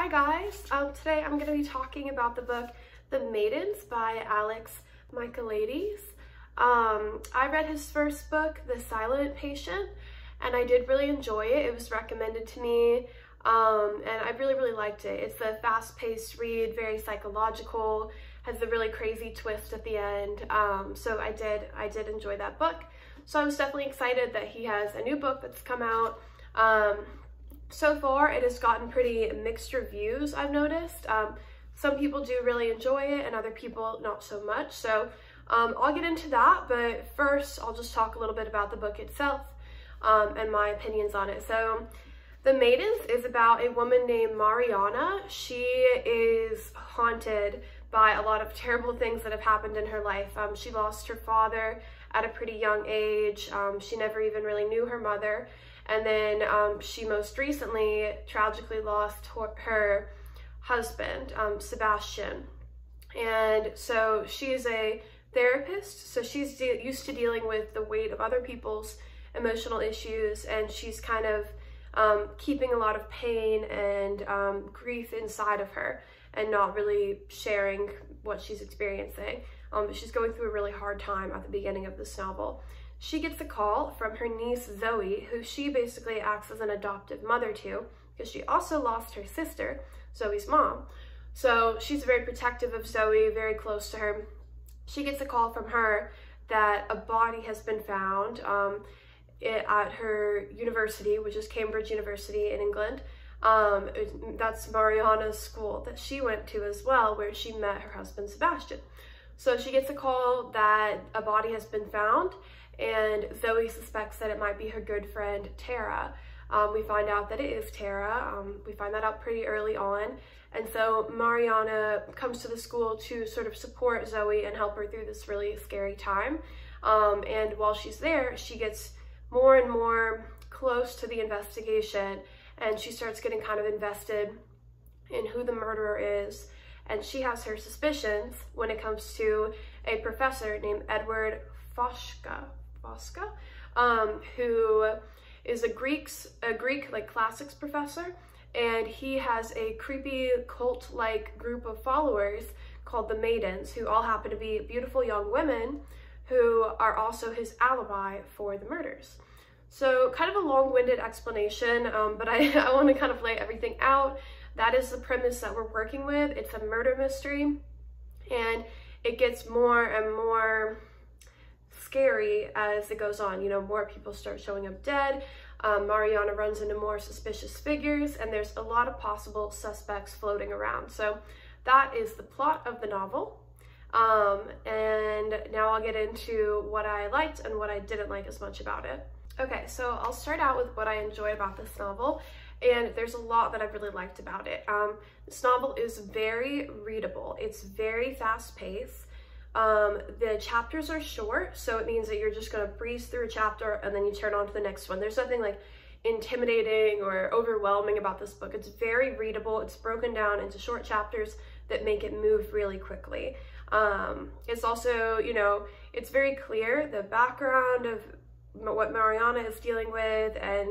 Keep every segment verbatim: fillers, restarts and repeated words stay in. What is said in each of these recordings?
Hi guys, um, today I'm going to be talking about the book The Maidens by Alex Michaelides. Um, I read his first book, The Silent Patient, and I did really enjoy it. It was recommended to me, um, and I really, really liked it. It's a fast-paced read, very psychological, has a really crazy twist at the end, um, so I did, I did enjoy that book. So I was definitely excited that he has a new book that's come out. Um, So far, it has gotten pretty mixed reviews, I've noticed. Um, some people do really enjoy it and other people not so much. So um, I'll get into that, but first I'll just talk a little bit about the book itself um, and my opinions on it. So The Maidens is about a woman named Mariana. She is haunted by a lot of terrible things that have happened in her life. Um, she lost her father at a pretty young age. Um, she never even really knew her mother. And then um, she most recently tragically lost her husband, um, Sebastian. And so she is a therapist. So she's used to dealing with the weight of other people's emotional issues. And she's kind of um, keeping a lot of pain and um, grief inside of her and not really sharing what she's experiencing. Um, she's going through a really hard time at the beginning of this novel. She gets a call from her niece, Zoe, who she basically acts as an adoptive mother to, because she also lost her sister, Zoe's mom. So she's very protective of Zoe, very close to her. She gets a call from her that a body has been found um, at her university, which is Cambridge University in England. Um, that's Mariana's school that she went to as well, where she met her husband, Sebastian. So she gets a call that a body has been found, and Zoe suspects that it might be her good friend, Tara. Um, we find out that it is Tara. Um, we find that out pretty early on. And so Mariana comes to the school to sort of support Zoe and help her through this really scary time. Um, and while she's there, she gets more and more close to the investigation, and she starts getting kind of invested in who the murderer is. And she has her suspicions when it comes to a professor named Edward Fosca. Fosca, um, who is a Greeks, a Greek like classics professor, and he has a creepy cult-like group of followers called the Maidens, who all happen to be beautiful young women who are also his alibi for the murders. So kind of a long-winded explanation, um, but I, I want to kind of lay everything out. That is the premise that we're working with. It's a murder mystery, and it gets more and more scary as it goes on. You know, more people start showing up dead. Um, Mariana runs into more suspicious figures, and there's a lot of possible suspects floating around. So that is the plot of the novel. Um, and now I'll get into what I liked and what I didn't like as much about it. Okay, so I'll start out with what I enjoy about this novel, and there's a lot that I really liked about it. Um, this novel is very readable. It's very fast-paced. Um, the chapters are short, so it means that you're just going to breeze through a chapter and then you turn on to the next one. There's nothing like intimidating or overwhelming about this book. It's very readable. It's broken down into short chapters that make it move really quickly. Um, it's also, you know, it's very clear the background of what Mariana is dealing with, and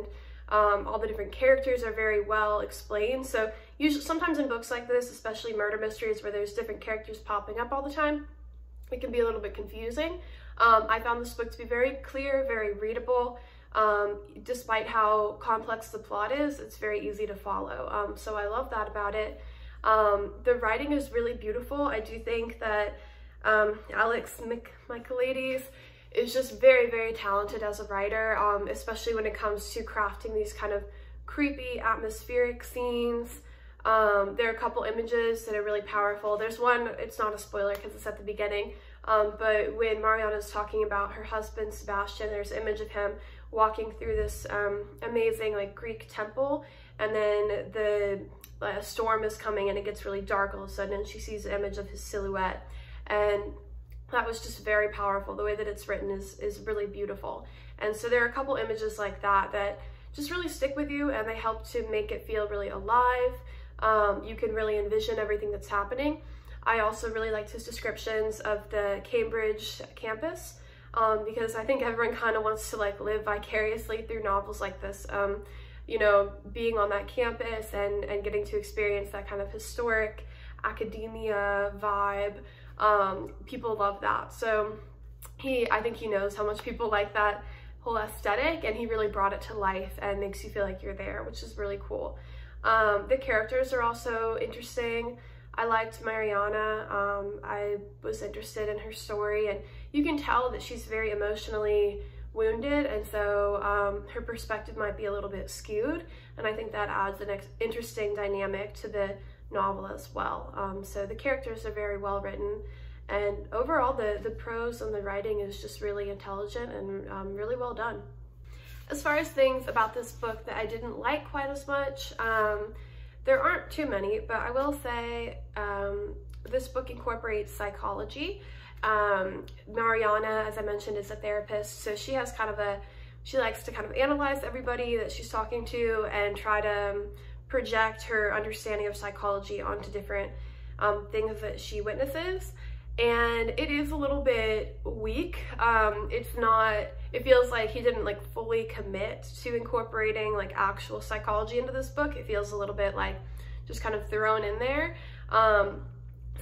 um, all the different characters are very well explained. So usually, sometimes in books like this, especially murder mysteries where there's different characters popping up all the time, it can be a little bit confusing. Um, I found this book to be very clear, very readable. Um, despite how complex the plot is, it's very easy to follow. Um, so I love that about it. Um, the writing is really beautiful. I do think that um, Alex Michaelides is just very, very talented as a writer, um, especially when it comes to crafting these kind of creepy, atmospheric scenes. Um, there are a couple images that are really powerful. There's one, it's not a spoiler because it's at the beginning, um, but when Mariana's talking about her husband, Sebastian, there's an image of him walking through this um, amazing like Greek temple, and then the uh, storm is coming and it gets really dark all of a sudden, and she sees an image of his silhouette. And that was just very powerful. The way that it's written is, is really beautiful. And so there are a couple images like that that just really stick with you, and they help to make it feel really alive. Um, you can really envision everything that's happening. I also really liked his descriptions of the Cambridge campus, um, because I think everyone kind of wants to like live vicariously through novels like this. Um, you know, being on that campus and, and getting to experience that kind of historic academia vibe. Um, people love that. So he, I think he knows how much people like that whole aesthetic, and he really brought it to life and makes you feel like you're there, which is really cool. Um, the characters are also interesting. I liked Mariana. Um, I was interested in her story, and you can tell that she's very emotionally wounded, and so um, her perspective might be a little bit skewed, and I think that adds an ex interesting dynamic to the novel as well. Um, so the characters are very well written, and overall the, the prose and the writing is just really intelligent and um, really well done. As far as things about this book that I didn't like quite as much, um, there aren't too many, but I will say um, this book incorporates psychology. Um, Mariana, as I mentioned, is a therapist, so she has kind of a, she likes to kind of analyze everybody that she's talking to and try to um, project her understanding of psychology onto different um, things that she witnesses. And it is a little bit weak. Um, it's not, it feels like he didn't like fully commit to incorporating like actual psychology into this book. It feels a little bit like just kind of thrown in there. Um,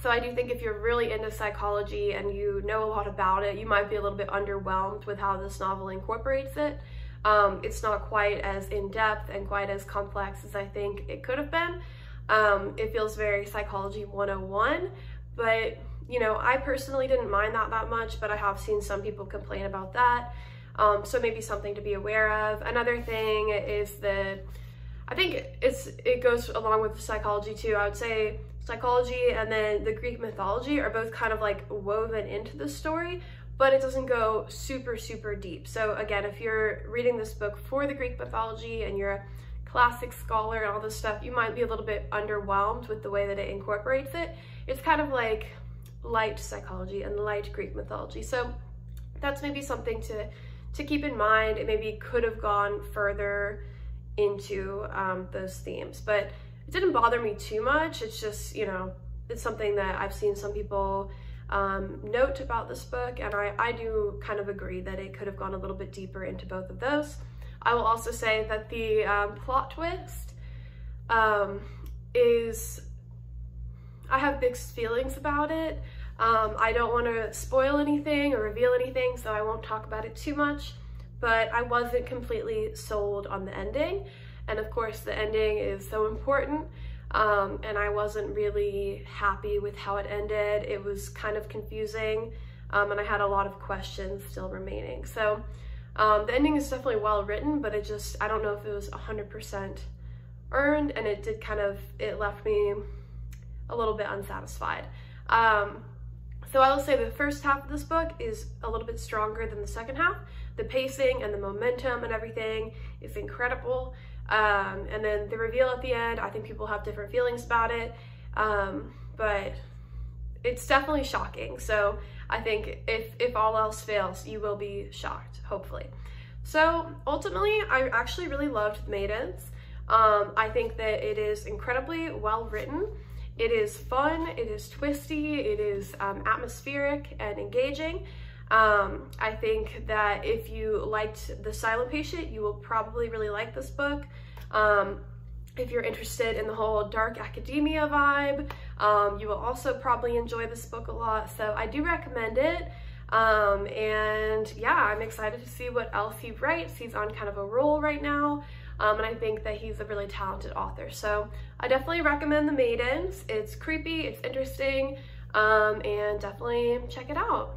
so I do think if you're really into psychology and you know a lot about it, you might be a little bit underwhelmed with how this novel incorporates it. Um, it's not quite as in-depth and quite as complex as I think it could have been. Um, it feels very psychology one oh one, but you know, I personally didn't mind that that much, but I have seen some people complain about that. Um, so maybe something to be aware of. Another thing is the, I think it's it goes along with psychology too. I would say psychology and then the Greek mythology are both kind of like woven into the story, but it doesn't go super, super deep. So again, if you're reading this book for the Greek mythology and you're a classic scholar and all this stuff, you might be a little bit underwhelmed with the way that it incorporates it. It's kind of like light psychology and light Greek mythology. So that's maybe something to to keep in mind. It maybe could have gone further into um, those themes, but it didn't bother me too much. It's just, you know, it's something that I've seen some people um, note about this book, and I, I do kind of agree that it could have gone a little bit deeper into both of those. I will also say that the um, plot twist um, is, I have mixed feelings about it. Um, I don't want to spoil anything or reveal anything, so I won't talk about it too much, but I wasn't completely sold on the ending. And of course the ending is so important, um, and I wasn't really happy with how it ended. It was kind of confusing, um, and I had a lot of questions still remaining. So um, the ending is definitely well written, but it just, I don't know if it was one hundred percent earned, and it did kind of, it left me a little bit unsatisfied. Um, so I will say the first half of this book is a little bit stronger than the second half. The pacing and the momentum and everything is incredible. Um, and then the reveal at the end, I think people have different feelings about it, um, but it's definitely shocking. So I think if, if all else fails, you will be shocked, hopefully. So ultimately, I actually really loved The Maidens. Um, I think that it is incredibly well written. It is fun, it is twisty, it is um, atmospheric and engaging. Um, I think that if you liked The Silent Patient, you will probably really like this book. Um, if you're interested in the whole dark academia vibe, um, you will also probably enjoy this book a lot. So I do recommend it. Um, and yeah, I'm excited to see what else he writes. He's on kind of a roll right now. Um, and I think that he's a really talented author. So I definitely recommend The Maidens. It's creepy, it's interesting, um, and definitely check it out.